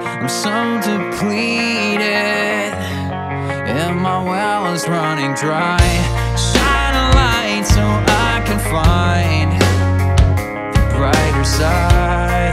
I'm so depleted and my well is running dry. Shine a light so I can find the brighter side.